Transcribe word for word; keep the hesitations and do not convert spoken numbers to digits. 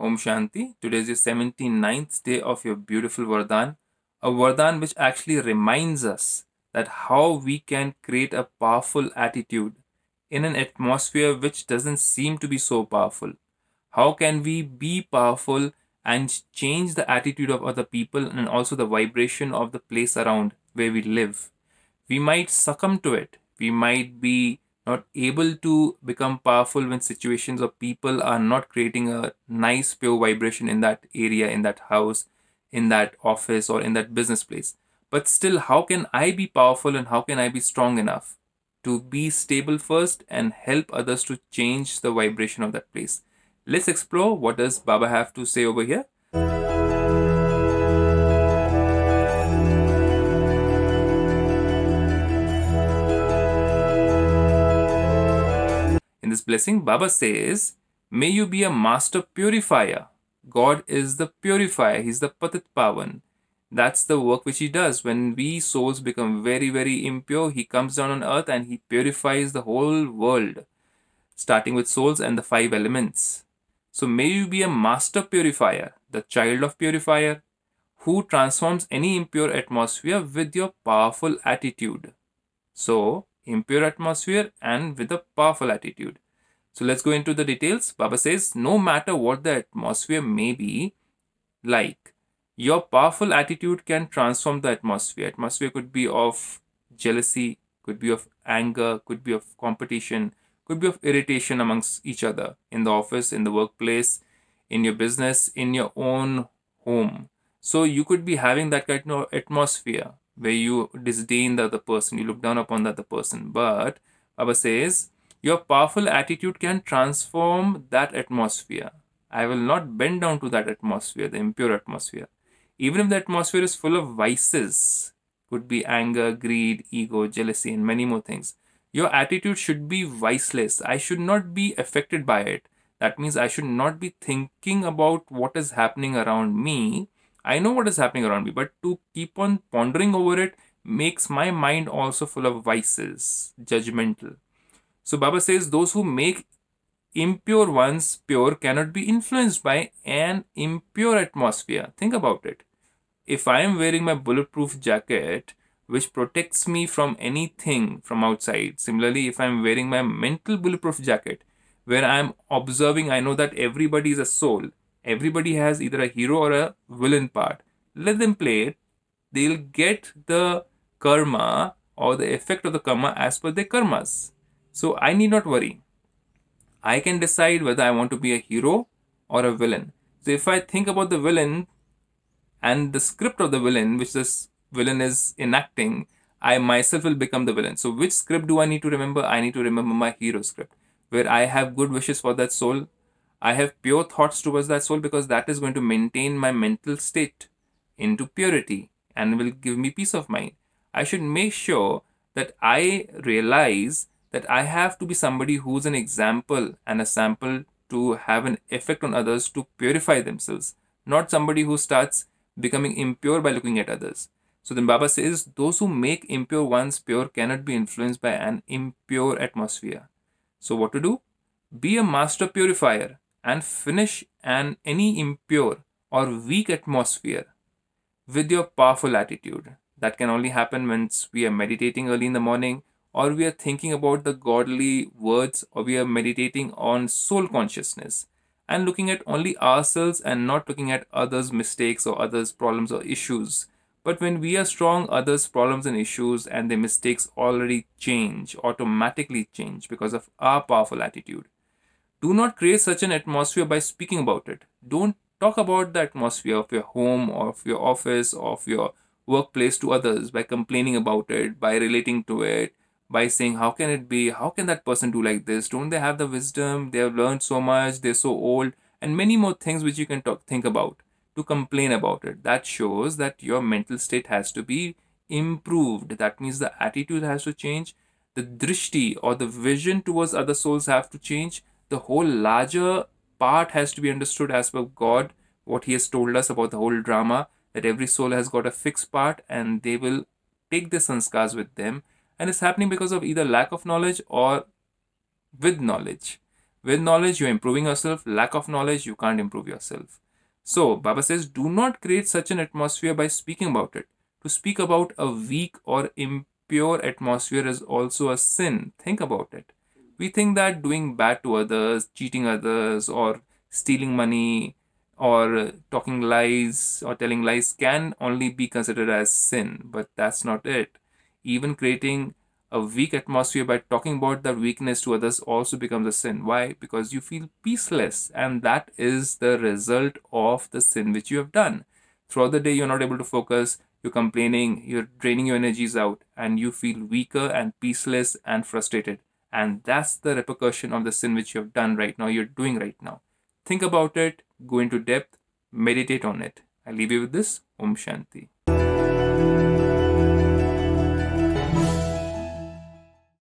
Om Shanti. Today is the seventy-ninth day of your beautiful Vardhan. A Vardhan which actually reminds us that how we can create a powerful attitude in an atmosphere which doesn't seem to be so powerful. How can we be powerful and change the attitude of other people and also the vibration of the place around where we live? We might succumb to it. We might be not able to become powerful when situations or people are not creating a nice pure vibration in that area, in that house, in that office, or in that business place. But still, how can I be powerful and how can I be strong enough to be stable first and help others to change the vibration of that place? Let's explore what does Baba have to say over here. In this blessing, Baba says, may you be a master purifier. God is the purifier. He's the Patit Pavan. That's the work which he does. When we souls become very, very impure, he comes down on earth and he purifies the whole world, starting with souls and the five elements. So may you be a master purifier, the child of purifier, who transforms any impure atmosphere with your powerful attitude. So, impure atmosphere and with a powerful attitude. So let's go into the details. Baba says, no matter what the atmosphere may be like, your powerful attitude can transform the atmosphere. Atmosphere could be of jealousy, could be of anger, could be of competition, could be of irritation amongst each other in the office, in the workplace, in your business, in your own home. So you could be having that kind of atmosphere where you disdain the other person, you look down upon the other person. But Baba says, your powerful attitude can transform that atmosphere. I will not bend down to that atmosphere, the impure atmosphere. Even if the atmosphere is full of vices, could be anger, greed, ego, jealousy, and many more things. Your attitude should be viceless. I should not be affected by it. That means I should not be thinking about what is happening around me. I know what is happening around me, but to keep on pondering over it makes my mind also full of vices, judgmental. So Baba says, those who make impure ones pure cannot be influenced by an impure atmosphere. Think about it. If I am wearing my bulletproof jacket, which protects me from anything from outside. Similarly, if I am wearing my mental bulletproof jacket, where I am observing, I know that everybody is a soul. Everybody has either a hero or a villain part. Let them play it. They'll get the karma or the effect of the karma as per their karmas. So I need not worry. I can decide whether I want to be a hero or a villain. So if I think about the villain and the script of the villain, which this villain is enacting, I myself will become the villain. So which script do I need to remember? I need to remember my hero script, where I have good wishes for that soul. I have pure thoughts towards that soul, because that is going to maintain my mental state into purity and will give me peace of mind. I should make sure that I realize that I have to be somebody who's an example and a sample to have an effect on others to purify themselves, not somebody who starts becoming impure by looking at others. So then Baba says, those who make impure ones pure cannot be influenced by an impure atmosphere. So what to do? Be a master purifier and finish an any impure or weak atmosphere with your powerful attitude. That can only happen when we are meditating early in the morning, or we are thinking about the godly words, or we are meditating on soul consciousness and looking at only ourselves and not looking at others' mistakes or others' problems or issues. But when we are strong, others' problems and issues and their mistakes already change, automatically change because of our powerful attitude. Do not create such an atmosphere by speaking about it. Don't talk about the atmosphere of your home or of your office or of your workplace to others by complaining about it, by relating to it, by saying, how can it be? How can that person do like this? Don't they have the wisdom? They have learned so much. They're so old, and many more things which you can talk, think about. To complain about it, that shows that your mental state has to be improved. That means the attitude has to change, the drishti or the vision towards other souls have to change, the whole larger part has to be understood as per God, what he has told us about the whole drama, that every soul has got a fixed part and they will take the sanskars with them, and it's happening because of either lack of knowledge or with knowledge. With knowledge, you're improving yourself. Lack of knowledge, you can't improve yourself. So, Baba says, do not create such an atmosphere by speaking about it. To speak about a weak or impure atmosphere is also a sin. Think about it. We think that doing bad to others, cheating others, or stealing money, or talking lies, or telling lies can only be considered as sin. But that's not it. Even creating a weak atmosphere by talking about that weakness to others also becomes a sin. Why? Because you feel peaceless, and that is the result of the sin which you have done. Throughout the day, you're not able to focus, you're complaining, you're draining your energies out, and you feel weaker and peaceless and frustrated. And that's the repercussion of the sin which you have done right now, you're doing right now. Think about it, go into depth, meditate on it. I leave you with this. Om Shanti.